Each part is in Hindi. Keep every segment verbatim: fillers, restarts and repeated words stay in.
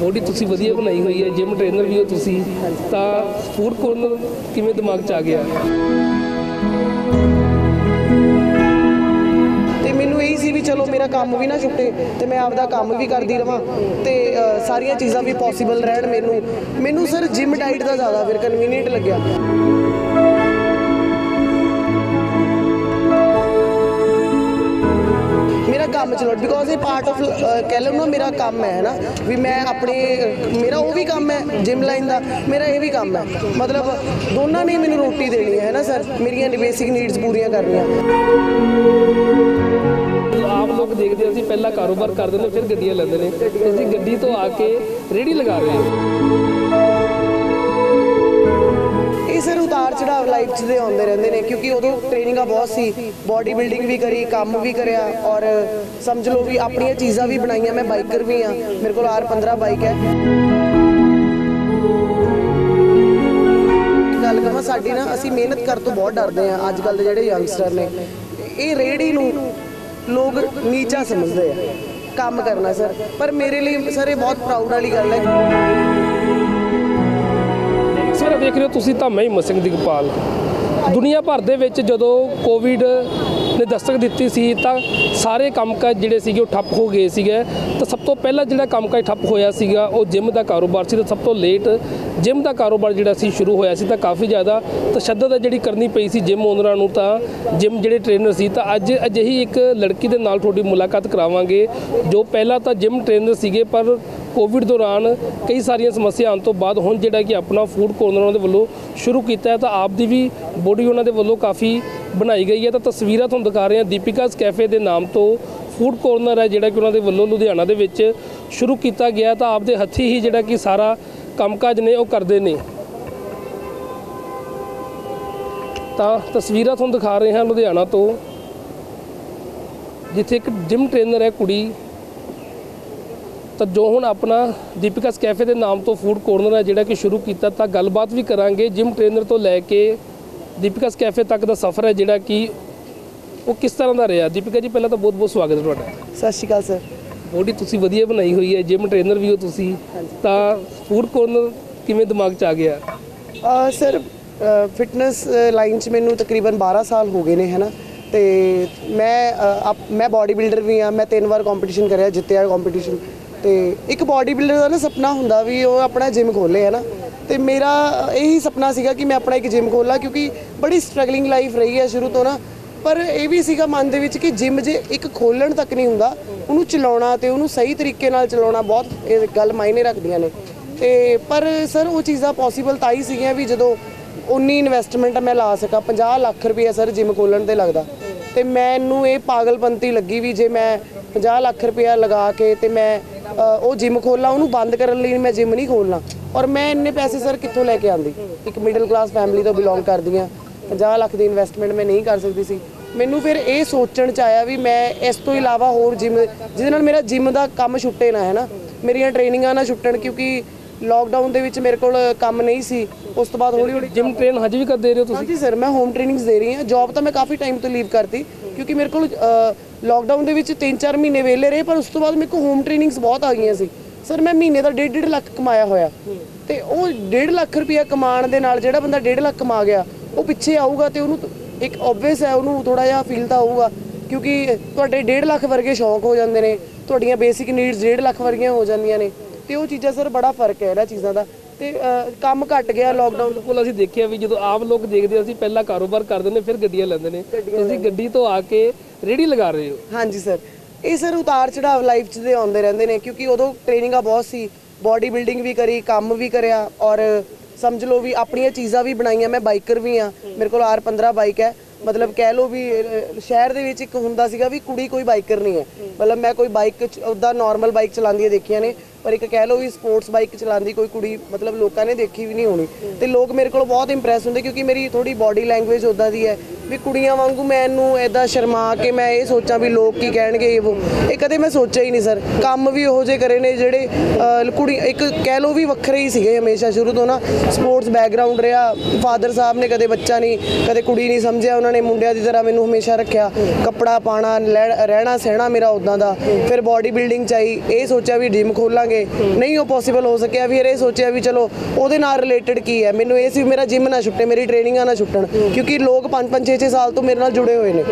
बॉडी तुसी वधिया बनाई हुई है, जिम ट्रेनर भी हो तुसी, ता फूड कॉर्नर किवें दिमाग च आ गया? ते मैनूं यही सी भी चलो मेरा काम भी ना छुट्टे ते मैं आपदा काम भी करदी रहां ते सारियां चीज़ां भी पॉसिबल रहण। मैनूं मैनूं सर जिम डाइट दा ज़्यादा फिर कन्वीनिएंट लग्या। काम चला बिकॉज ये पार्ट ऑफ कह लो ना मेरा काम है ना भी मैं अपने मेरा वो भी काम है जिम लाइन का, मेरा ये भी काम है, मतलब दोनों ने मैंने रोटी देनी है ना सर, मेरी बेसिक नीड्स पूरी करनी। आप लोग देखते हैं असं पहला कारोबार कर देते फिर गड्डियां लेते हैं, असं गड्डी तो आके रेहड़ी लगा रहे हैं। सर उतार चढ़ाव लाइफ से आते रहते हैं क्योंकि उदों ट्रेनिंग बहुत सी, बॉडी बिल्डिंग भी करी, काम भी कराया और समझ लो भी अपनी चीज़ा भी बनाई। मैं बाइकर भी हाँ, मेरे को आर पंद्रह बाइक है। गल कह साड़ी ना असी मेहनत कर तो बहुत डरते हैं। अज कल जो यंगस्टर ने ये रेहड़ी लोग नीचा समझते हैं काम करना सर, पर मेरे लिए सर ये बहुत प्राउड वाली गल है। देख रहे हो तुसी तां मैं हिम्मत सिंह दिगपाल। दुनिया भर के जदों कोविड ने दस्तक दी सी तां सारे कामकाज जिहड़े सीगे ओह ठप्प हो गए सीगे, तो सब तो पहला जिहड़ा कामकाज ठप्प होया सीगा ओह जिम का कारोबार सी। सब तो लेट जिम का कारोबार जिहड़ा सी शुरू होया सी, तां काफ़ी ज़्यादा तशद्दद जिहड़ी करनी पई सी जिम ओनरां नूं, तां जिम जिहड़े ट्रेनर सी। तां अज अजिही एक लड़की दे नाल तुहाडी मुलाकात करावांगे जो पहला तां जिम ट्रेनर सीगे पर कोविड दौरान कई सारिया समस्या आने तो बाद हुण जिहड़ा कि अपना फूड कॉर्नर उन्होंने वालों शुरू किया है, तो आपकी भी बॉडी उन्होंने वालों काफ़ी बनाई गई है। तो तस्वीर तुहानूं दिखा रहे हैं दीपिका कैफे के नाम तो फूड कॉर्नर है जिहड़ा कि उन्होंने वालों लुधियाना दे विच शुरू किया गया, तो आपके हथी ही जिहड़ा कि सारा कामकाज ने वो करते हैं। तो तस्वीर तुहानूं दिखा रहे हैं लुधियाना तो जिथे एक जिम ट्रेनर है कुड़ी, तो जो हूँ अपना दीपिका कैफे के नाम तो फूड कॉर्नर है जोड़ा कि शुरू किया, तो गलबात भी करांगे जिम ट्रेनर तो लैके दीपिका कैफे तक का सफ़र है जोड़ा कि वो किस तरह का रहा। दीपिका जी पहले तो बहुत बहुत स्वागत है। सत श्री अकाल सर। बॉडी तुसी वधिया बनाई हुई है, जिम ट्रेनर भी हो तुसी, तो फूड कॉर्नर किवें दिमाग च आ गया? सर फिटनेस लाइन च मैनू तकरीबन बारह साल हो गए ने है ना, तो मैं आ, मैं बॉडी बिल्डर भी हाँ, मैं तीन बार कॉम्पीटिशन कराया जितया कॉम्पीटिशन। तो एक बॉडी बिल्डर का ना सपना होंदा भी वो अपना जिम खोले है ना, तो मेरा यही सपना सीगा कि मैं अपना एक जिम खोला क्योंकि बड़ी स्ट्रगलिंग लाइफ रही है शुरू तो ना, पर यह भी सीगा मन दे विच कि जिम जे एक खोलण तक नहीं हुंदा, उन्होंने चलाना तो उन्होंने सही तरीके नाल चलाना बहुत गल मायने रखदियां ने। ते पर सर वो चीज़ां पॉसिबल तां ही सीगियां भी जदों उन्नी इन्वैसटमेंट मैं ला सका। पचास लख रुपया सर जिम खोलण ते लगदा, तो मैनूं ये पागलपंती लगी भी जे मैं पचास लख रुपया लगा के तो मैं वो जिम खोलना, उन्होंने बंद करने लिए मैं जिम नहीं खोलना। और मैं इन्ने पैसे सर कितों लैके आँदी, एक middle class family to belong करती हाँ, पचास लख की इन्वैसटमेंट मैं नहीं कर सकती सी। मैनू फिर ये सोचण च आया भी मैं इस तो इलावा होर जिम जिहदे नाल मेरा जिम का काम छुट्टे ना है ना, मेरियां ट्रेनिंगां ना छुट्टण क्योंकि लॉकडाउन दे विच मेरे कोल काम नहीं सी। उस तो बाद हौली हौली जिम ट्रेन हज भी कर दे रहे हो तुसीं? जी सर मैं होम ट्रेनिंग्स दे रही हूँ। जॉब तो मैं काफ़ी टाइम तो लीव करती क्योंकि मेरे को लॉकडाउन दे विच तीन चार महीने वेले रहे, पर उस तो बाद मेरे को होम ट्रेनिंग्स बहुत आ गई सी सर। मैं महीने का डेढ़ डेढ़ लख कमाया होया, तो वो डेढ़ लख रुपया कमाण दे नाल जिहड़ा बंदा डेढ़ लख कमा गया वो पिछे आऊगा, तो उन्होंने एक ओबवियस है उन्होंने थोड़ा जिहा फील तो आऊगा क्योंकि तुहाडे डेढ़ लख वर्गे शौक हो जाते हैं, तुहाडियां बेसिक नीड्स डेढ़ लख वर्गियां हो जांदियां ने। तो वो चीज़ा सर बड़ा फर्क है इन्ह चीज़ों का, तो काम घट गया लॉकडाउन। बिल्कुल असीं देखिया भी जो आप लोग देखते असीं पहला कारोबार करते हैं फिर गड्डियां लैंदे ने, तुसीं गड्डी तो आके रेहड़ी लगा रहे हो? हाँ जी सर, ये सर उतार चढ़ाव लाइफ से आते रहते हैं क्योंकि उदों ट्रेनिंगा बहुत सी, बॉडी बिल्डिंग भी करी, काम भी कराया और समझ लो भी अपनी चीज़ा भी बनाई। मैं बाइकर भी हाँ, मेरे को आर पंद्रह बाइक है, मतलब कह लो भी शहर के एक हों भी कुड़ी कोई बाइकर नहीं है, मतलब मैं कोई बाइक उदा नॉर्मल बाइक चलादियाँ देखिया ने, पर एक कह लो भी स्पोर्ट्स बाइक चलाती कोई कुड़ी मतलब लोगों ने देखी भी नहीं होनी। तो लोग मेरे को बहुत इंप्रैस होंगे क्योंकि मेरी थोड़ी बॉडी लैंग्वेज उदा की है, भी कुड़ियां वांगू मैनू ऐदा शर्मा के मैं ये सोचा भी लोग की कहणगे ये वो ये कदे मैं सोचा ही नहीं सर। काम भी ओहो जे करे ने जेडे कुड़ी एक कह लो भी वखरे ही सीगे हमेशा शुरू तो ना। स्पोर्ट्स बैकग्राउंड रहा, फादर साहब ने कदे बच्चा नहीं कदे कुड़ी नहीं समझिया, उन्होंने मुंडिया की तरह मैनू हमेशा रखा। कपड़ा पाना रहना सहना मेरा उदा का, फिर बॉडी बिल्डिंग चाहिए, ये सोचा भी जिम खोलांगे, नहीं वो पॉसिबल हो सकिया। फिर ये सोचा भी चलो उहदे नाल रिलेटेड की है, मैनू ये सी मेरा जिम ना छुट्टे, मेरी ट्रेनिंग ना छुट्टन, क्योंकि लोग पाँच पाँच छे छे साल तो मेरे नाल जुड़े हुए ने।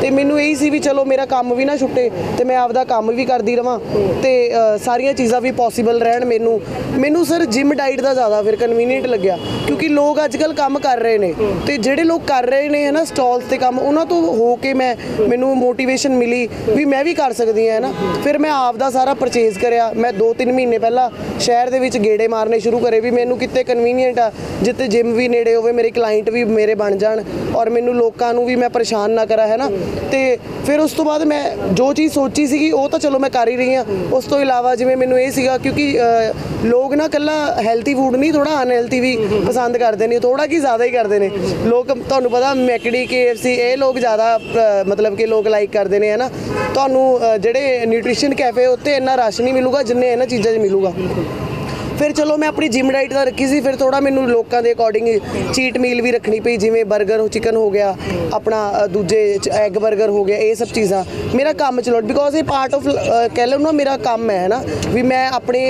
तो मैनू यही सी भी चलो मेरा काम भी ना छुट्टे तो मैं आपदा काम भी करती रहा, तो सारिया चीज़ा भी पॉसिबल रहन। मैनू मैनू सर जिम डाइट का ज़्यादा फिर कन्वीनिएंट लग्या, क्योंकि लोग अजकल काम कर रहे हैं, तो जोड़े लोग कर रहे हैं है ना स्टॉल्स से काम, उन्होंने तो होकर मैं मैनू मोटिवेशन मिली भी मैं भी कर सकती है ना। फिर मैं आपदा सारा परचेज कराया, मैं दो तीन महीने पहला शहर के गेड़े मारने शुरू करे भी मैनू कितने कन्वीनिएंट आ, जिते जिम भी नेड़े होवे, मेरे क्लाइंट भी मेरे बन जान और मैनू लोगों को भी मैं परेशान ना करा है ना। तो फिर उस तो बाद मैं जो चीज़ सोची सी वो तो चलो मैं कर ही रही हूँ। उस तो इलावा जिमें मैनू ये सीगा, क्योंकि लोग ना कला हैल्थी फूड नहीं थोड़ा अनहैल्थी भी पसंद करते हैं, थोड़ा कि ज़्यादा ही करते हैं लोग। तो पता मैकडी के एफ सी ये लोग ज़्यादा मतलब कि लोग लाइक करते हैं है ना। तो जोड़े न्यूट्रीशन कैफे उत्ते इन्ना रश नहीं मिलेगा जिन्ने इन्होंने चीज़ों मिलेगा। फिर चलो मैं अपनी जिम डाइट का रखी सी, फिर थोड़ा मैनू लोगों के अकॉर्डिंग चीट मील भी रखनी पी, जिमें बर्गर चिकन हो गया, अपना दूजे एग बर्गर हो गया, ये सब चीज़ा मेरा काम चलाओ, बिकॉज ये पार्ट ऑफ कह लो ना मेरा काम है ना भी मैं अपने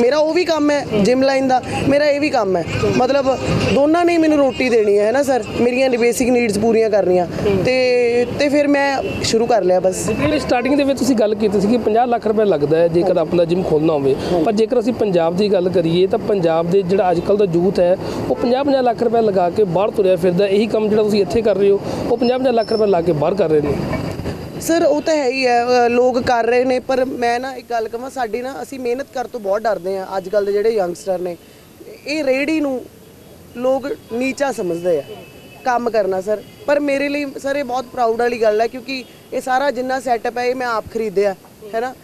मेरा वो भी काम है जिम लाइन का, मेरा ये भी काम है, मतलब दोनों ने मैनू रोटी देनी है ना सर, मेरिया बेसिक नीड्स पूरी करनिया। तो फिर मैं शुरू कर लिया बस। स्टार्टिंग के गल की पचास लाख रुपया लगता है जेकर अपना जिम खोलना हो, पर जेकर असीं पंजाब की गल करिए तो पंजाब दे जिहड़ा अजकल का यूथ है वो पचास लाख रुपया लगा के बाहर तुरिया फिरदा। यही काम जिहड़ा तुसीं इत्थे कर रहे हो वो पचास लाख रुपया ला के बाहर कर रहे हैं सर। वो तो है ही है, लोग कर रहे हैं, पर मैं ना एक गल कहां, साडी ना असीं मेहनत कर तो बहुत डरते हैं। अजकल के जिहड़े यंगस्टर ने ये रेहड़ी नूं लोग नीचा समझते हैं काम करना सर, पर मेरे लिए सर ये बहुत प्राउड वाली गल है, क्योंकि ये सारा जिन्ना सैटअप है ये मैं आप खरीदया है ना।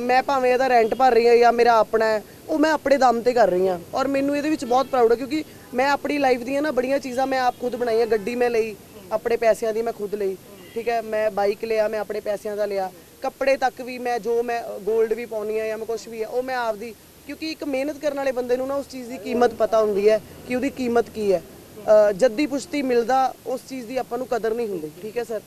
मैं भावें इहदा रेंट भर रही हूँ या मेरा अपना है, वो मैं अपने दम पर कर रही हूँ और मैनू ये बहुत प्राउड है, क्योंकि मैं अपनी लाइफ दी ना बड़िया चीज़ा मैं आप खुद बनाई। गड्डी मैं लई अपने पैसों की, मैं खुद लई, ठीक है, मैं बाइक लिया मैं अपने पैसों का लिया, कपड़े तक भी मैं जो मैं गोल्ड भी पाउनी है या मैं कुछ भी है वो मैं आपदी, क्योंकि एक मेहनत करने वाले बंदे नूं ना उस चीज़ की कीमत पता होंदी है कि उसकी कीमत की है। जद्दी पुश्ती मिलदा उस चीज़ की आपां नूं कदर नहीं हुंदी, ठीक है सर।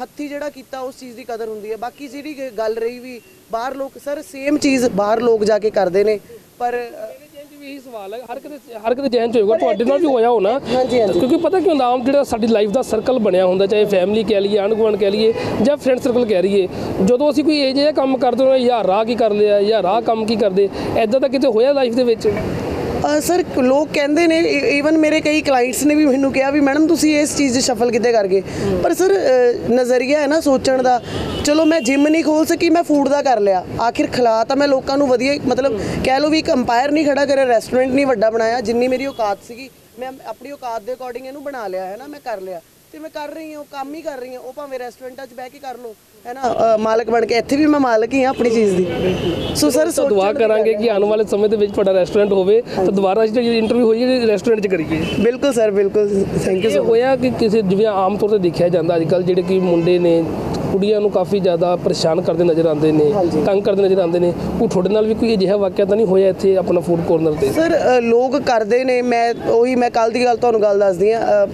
हत्थी जिहड़ा कीता उस चीज़ की कदर हुंदी है। बाकी जिहड़ी गल रही भी बाहर लोग सर सेम चीज़ बाहर लोग जाके करते हैं, पर यही सवाल है हर किसी हर किसी जहन च होगा, तुहाडे नाल भी होया होना, क्योंकि पता क्यों नाम जिहड़ा साडी लाइफ दा सर्कल बनया हुंदा, चाहे फैमिली कह लीए, आंढ गुआंढ कह लीए जां फ्रेंड सर्कल कह लीए, जदों असीं कोई इह जिहा काम करदे होना यार राह की कर लिया यार राह काम की करदे, इदां दा किते होया लाइफ दे विच सर। लोग कहते ने, ईवन मेरे कई क्लाइंट्स ने भी मैनू कहा भी मैडम तुसीं इस चीज़ शफल कितें कर गए, पर सर नज़रिया है ना सोचण दा। चलो मैं जिम नहीं खोल सकी, मैं फूड का कर लिया, आखिर खिला तो मैं लोगों को वधिया, मतलब कह लो भी एक अंपायर नहीं खड़ा करें, रेस्टोरेंट नहीं वड्डा बनाया, जिन्नी मेरी औकात सी मैं अपनी औकात के अकॉर्डिंग इनू बना लिया है ना, मैं कर लिया। तो मैं कर रही हूँ, काम ही कर रही हूँ, वो भावें रेस्टोरेंटा बह के कर लो है ना, मालक बन के, इत्थे भी मैं मालक ही हाँ अपनी चीज़ की। सो सर सो दुआ करांगे कि आने वाले समय के रेस्टोरेंट होवे तो दोबारा इंटरव्यू होगी रेस्टोरेंट करिए। बिल्कुल सर बिल्कुल, थैंक यू सर। होया कि किसी जिवें आम तौर पर देखा जाता अजकल जिहड़े कि मुंडे ने ਕੁੜੀਆਂ ਨੂੰ काफ़ी ज़्यादा परेशान करते नज़र आते हैं, तंग करते नज़र आते हैं, कोई ਤੁਹਾਡੇ ਨਾਲ ਵੀ ਕੋਈ ਅਜਿਹਾ ਵਾਕਿਆ ਤਾਂ ਨਹੀਂ ਹੋਇਆ ਇੱਥੇ अपना फूड कॉर्नर ਤੇ सर? लोग करते ने, मैं ਉਹੀ मैं ਕੱਲ ਦੀ ਗੱਲ ਤੁਹਾਨੂੰ ਗੱਲ ਦੱਸਦੀ ਹਾਂ,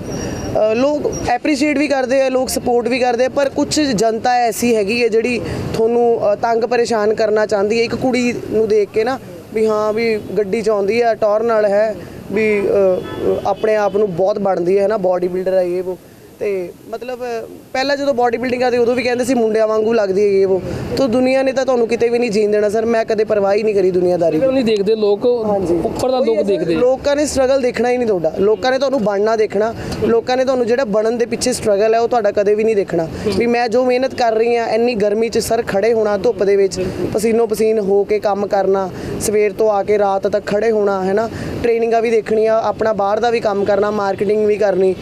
लोग ਐਪਰੀਸ਼ੀਏਟ भी करते हैं, लोग सपोर्ट भी करते हैं, पर कुछ जनता ऐसी हैगी है ਜਿਹੜੀ ਤੁਹਾਨੂੰ तंग परेशान करना चाहती है। एक कुड़ी ਨੂੰ देख के ना भी हाँ भी ਗੱਡੀ ਚ ਆਉਂਦੀ ਆ ਟੌਰ ਨਾਲ है भी अपने आप ਨੂੰ बहुत ਬਣਦੀ है ना, बॉडी बिल्डर है ये वो, तो मतलब पहला जो बॉडी बिल्डिंग करते उदों भी कहते सी मुंडिया वांगू लगती है ये वो, तो दुनिया ने तो तुहानू कितें भी नहीं जीन देना सर। मैं कदे परवाह ही नहीं करी दुनियादारी नहीं देखते लोग, उपर दा लोग देखते, लोगों ने स्ट्रगल देखना ही नहीं, तुहाडा लोगों ने तुहानू बनना देखना, लोगों ने तुहानू जिहड़ा बनन दे पिछे स्ट्रगल है वो तुहाडा कदे भी नहीं देखना। भी मैं जो मेहनत कर रही हाँ इन्नी गर्मी च सर, खड़े होना धुप्प दे विच पसीनो पसीन हो के काम करना, सवेर तो आके रात तक खड़े होना है ना, ट्रेनिंगा भी देखनिया, अपना बाहर का भी काम करना, मार्केटिंग भी करनी,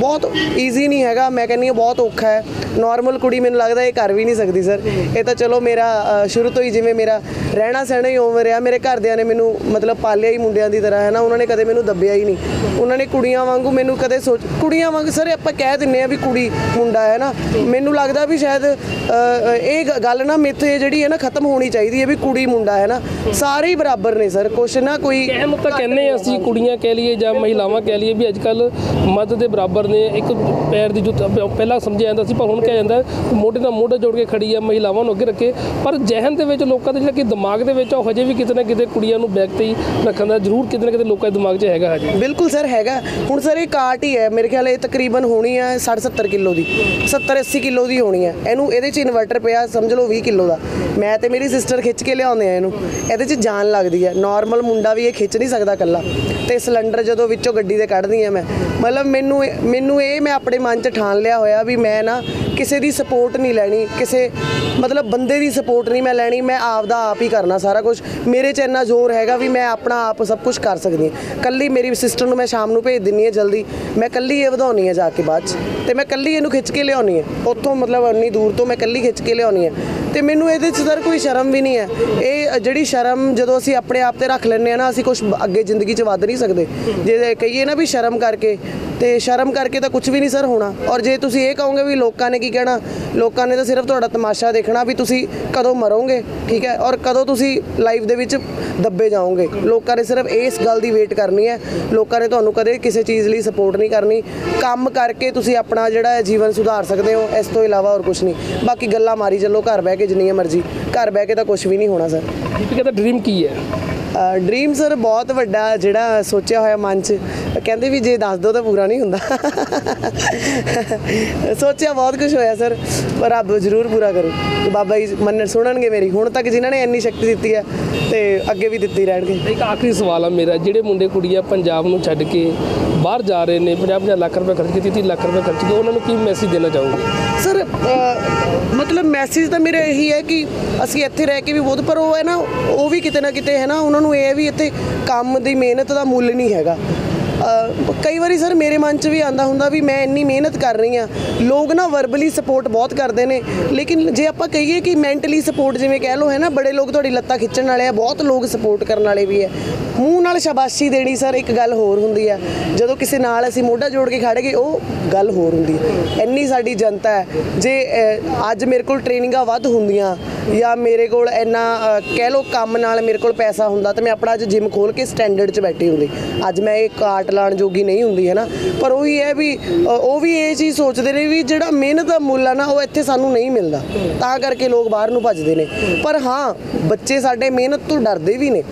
बहुत ईजी नहीं हैगा, मैं कहनी बहुत औखा है। नॉर्मल कुड़ी मैनूं लगदा ये कर भी नहीं सकती सर। ये तो चलो मेरा शुरू तो ही जिवें मेरा रहना सहना ही उवें रहा, मेरे घरदियां ने मैनूं मतलब पालिया ही मुंडियां दी तरह है ना, उन्होंने कदे मैनूं दब्बिया ही नहीं, उन्होंने कुड़ियां वांगू मैनूं कदे सोच कुड़ियां वांगू सर आपां कह दिंदे आ भी कुड़ी मुंडा है ना, मैनूं लगदा भी शायद ये गल ना मेथे जिहड़ी है ना खत्म होनी चाहिदी है भी कुड़ी मुंडा है ना, सारे ही बराबर ने सर, कुछ ना कोई तो कहने असं कुड़ियां कह लीए जां महिलावां कह लीए भी अजकल मर्द के बराबर ने, एक पैर की जुत्त पहला समझिया जाता सी पर हुण कहा जाता है मोढे नाल मोढा जोड़ के खड़ी है, महिलावां नूं अगे रखे, पर जहन दे विच लोकां दे जिहड़ा कि दिमाग दे विच हजे भी किते ना किते कुड़ियां नूं बैक ते ही रखण दा जरूर किते ना किते लोकां दे दिमाग 'च हैगा हजे। बिल्कुल सर हैगा, हुण सर ये कार्ट ही है मेरे ख्याल ये तकरीबन होनी है साढ़े सत्तर किलो की, सत्तर अस्सी किलो की होनी है, इहनूं इहदे 'च इन्वर्टर पिया समझ लो बीह किलो का, मैं तो मेरी सिस्टर खिच के लियाउंदे आ, इहनूं इहदे 'च जान लगदी है, नॉर्मल मुंडा भी ये खिच नहीं सकदा कल्ला, ते सिलेंडर जदों विच्चों गड्डी दे कढदी आ मैं, मतलब मैनूं मैनूं ये मैं अपने मन 'च ठान लिया होया भी मैं ना किसी की सपोर्ट नहीं लैनी, किसी मतलब बंदे की सपोर्ट नहीं मैं लैनी, मैं आपदा आप ही करना सारा कुछ, मेरे 'च इन्ना जोर हैगा भी मैं अपना आप सब कुछ कर सकदी हां। कल्ली मेरी सिस्टर नूं मैं शाम नूं भेज दिन्नी है जल्दी, मैं कल्ली ये वधाउनी है जाके बाद 'च, ते मैं कल्ली इहनूं खिच के लियाउनी है उत्थों, मतलब इन्नी दूर तो मैं कल्ली खिच के लियाउनी है, तो मैनूं इहदे 'च सर कोई शर्म भी नहीं है। ये जिहड़ी शर्म जदों असीं अपने आप ते रख लैंदे आ ना, असीं कुछ अगे जिंदगी 'च वध नहीं सकदे, जे कहिए ना भी शर्म करके, तो शर्म करके तो कुछ भी नहीं सर होना। और जे तुसीं ये कहोगे भी लोगों ने की कहना, लोगों ने तो सिर्फ तुहाडा तमाशा देखना भी तुसीं कदों मरोगे, ठीक है, और कदों तुसीं लाइफ दे विच दब्बे जाओगे, लोगों ने सिर्फ इस गल की वेट करनी है, लोगों ने तुहानूं कदे किसी चीज़ लई सपोर्ट नहीं करनी, काम करके तुसीं अपना जिहड़ा जीवन सुधार सकदे हो, इस तो इलावा और कुछ नहीं, बाकी गल्लां मारी चलो घर बह के जिन्नी मर्जी, घर बह के तो कुछ भी नहीं होना सर। दीपिका दा ड्रीम की है? ड्रीम सर बहुत वड्डा जिहड़ा सोचिया होया मन 'च, कहंदे भी जे दस दो तो पूरा नहीं हुंदा सोचिया बहुत कुछ होया सर, पर रब जरूर पूरा करू, बाबा जी मन सुणनगे मेरी, हुण तक जिन्होंने इन्नी शक्ति दित्ती है तो अगे भी दित्ती रहणगे। एक आखिरी सवाल है मेरा, जिहड़े मुंडे कुड़ियां पंजाब नूं छड्ड के बाहर जा रहे हैं, पंजाब में लाख रुपये खर्च के, तीस लाख रुपये खर्च के, उन्होंने की मैसेज देना चाहूँगी? सर आ, मतलब मैसेज तो मेरा यही है कि असी इत्थे रह के भी बहुत, पर वो है ना वो भी किते ना किते है ना, उन्होंने ये भी इत्थे काम की मेहनत का मुल नहीं हैगा। कई बार सर मेरे मन च भी आंदा हुंदा भी मैं इन्नी मेहनत कर रही हाँ, लोग ना वर्बली सपोर्ट बहुत करते हैं, लेकिन जे आप कहिए कि मैंटली सपोर्ट जिवें कह लो है ना, बड़े लोग तुहाडी लत्तां खिच्चण वाले आ, बहुत लोग सपोर्ट करन वाले भी है, मूँह नाल शाबाशी देनी सर एक गल होर हुंदी है, जदों किसी नाल असीं मोढा जोड़ के खड़ गए वो गल होर हुंदी है। इन्नी साडी जनता है, जे अज मेरे कोल ट्रेनिंगां वध हुंदियां या मेरे कोल इन्ना कह लो काम नाल मेरे कोल पैसा हुंदा तो मैं अपना अज जिम खोल के स्टैंडर्ड च बैठी हुंदी, अज मैं एक कार्ट लाण जोगी नहीं हुंदी है ना, पर वही है भी वो भी ये चीज़ सोचते ने भी जिहड़ा मेहनत का मुल है ना वो इत्थे सानूं नहीं मिलदा, तां करके लोग बाहर नूं भजदे ने। पर हाँ बच्चे साडे मेहनत तो डरदे भी ने,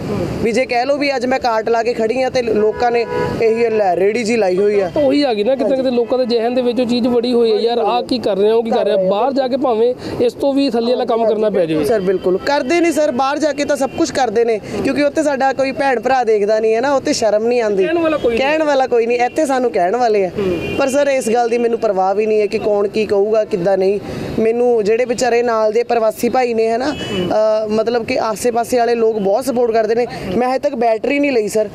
भी जे कह लो भी अज मैं कार्ट ला के खड़ी हाँ तो लोगों ने यही लै रेहड़ी जी लाई हुई है, तो वही आ गई ना कितने कितने लोगों के जहन दे विच वो चीज़ बड़ी हुई है यार आ की कर रहे हो की कर रहे हो, बाहर जाके भावें इस तो भी थल्ले वाला काम करना पै जाए। सर बिल्कुल करते हैं सर, बाहर जाके तो सब कुछ करते हैं, क्योंकि उत्ते साडा कोई भैन भरा देखता नहीं है ना, उत्ते शर्म नहीं आती, कहण वाला कोई नहीं, इत्थे सानूं कहण वाले है, पर सर इस गल की मैनूं परवाह भी नहीं है कि कौन की कहूगा किद्दां नहीं, मैनूं जिहड़े बेचारे नाल दे प्रवासी भाई ने है ना, मतलब कि आसे पासे वाले लोग बहुत सपोर्ट करते हैं। मैं अजे तक बैटरी नहीं ली सर,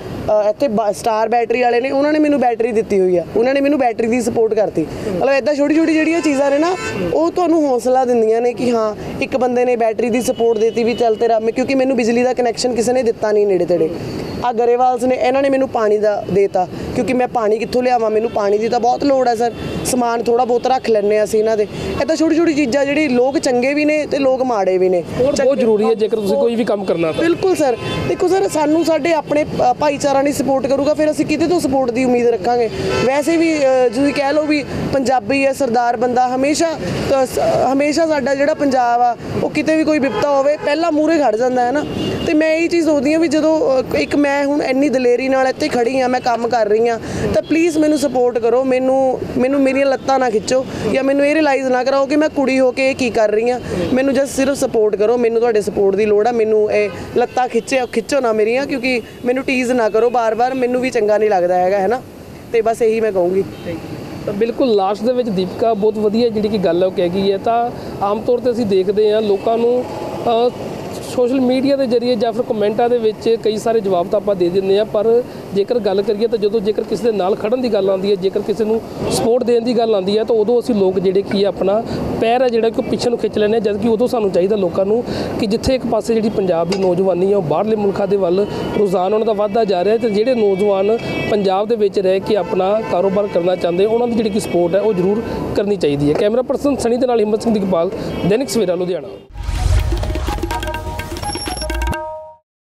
इत्थे स्टार बैटरी वाले ने उन्होंने मैनूं बैटरी दित्ती हुई है, उन्होंने मैनूं बैटरी की सपोर्ट करती, मतलब इदां छोटी छोटी जिहड़ियां चीज़ां ने ना वो तुहानूं हौसला दिंदियां ने कि हाँ एक बंदे ने बैटरी की सपोर्ट देती भी चल तेरा, क्योंकि मैनूं बिजली का कनैक्शन किसी ने दिता नहीं नेड़े तेड़े, आ गरेवाल्स ने इन्होंने मैनूं पानी का देता, क्योंकि मैं पानी कित्थों लियावां, मैनूं पानी की तो बहुत लोड़ है सर, समान थोड़ा बहुत रख लैंदे असीं इन्हां दे, इदां छोटी छोटी चीज़ां जिहड़ी लोग चंगे भी ने ते लोग माड़े भी ने, बहुत जरूरी है जेकर तुसीं कोई भी काम करना। बिल्कुल सर, देखो सर सानूं साडे अपने भाईचारा नहीं सपोर्ट करूगा फिर असीं किते तो सपोर्ट की उम्मीद रखांगे। वैसे भी तुसीं कह लो भी पंजाबी है सरदार बंदा हमेशा हमेशा साडा जिहड़ा पंजाब आ वो किते भी कोई विपता होवे पहला मूहरे खड़ जांदा है ना, तो मैं यही चीज़ सोचती हूँ भी जदों एक मैं हुण इन्नी दलेरी नाल इत्थे खड़ी हाँ, मैं काम कर रही हाँ, तो प्लीज़ मैनूं सपोर्ट करो, मैनूं मैनूं मेरियां लत्तां ना खिच्चो या मैनूं ये रियलाइज़ ना कराओ कि मैं कुड़ी हो के की कर रही हाँ, मैनूं जस्ट सिर्फ सपोर्ट करो, मैनूं तुहाडे सपोर्ट दी लोड़ आ, मैनूं ये लत्तां खिच्चे खिच्चो ना मेरियां, क्योंकि मैनूं टीज़ ना करो बार बार, मैनूं भी चंगा नहीं लगदा हैगा है ना, तो बस यही मैं कहूँगी। बिल्कुल लास्ट दे विच दीपिका बहुत वधिया जिहड़ी कि गल है वो कह गई है, तो आम तौर पर असीं देखदे हां लोकां नूं सोशल मीडिया के जरिए या फिर कमेंटा के कई सारे जवाब तो आप दे दें, पर जेकर गल करिए तो जो जेकर किसी के नाल खड़न की गल आती है, जेकर किसी को सपोर्ट देने की गल आती है तो उदों असीं लोग जिहड़े कि अपना पैर है जिहड़ा कि पिछे नूं खिंच लैंदे, जबकि उदों सानूं चाहिदा लोकां नूं कि जिथे एक पासे जिहड़ी पंजाब दी नौजवानी है वो बाहरले मुल्कां दे वल रुझान उहनां दा वधदा जा रिहा है, तो जिहड़े नौजवान पंजाब दे विच रह के अपना कारोबार करना चाहते हैं उन्हां दी जिहड़ी कि सपोर्ट है वो जरूर करनी चाहिए है। कैमरा परसन सनी दे नाल हिम्मत सिंह दी गपाल, दैनिक सवेरा, लुधियाना।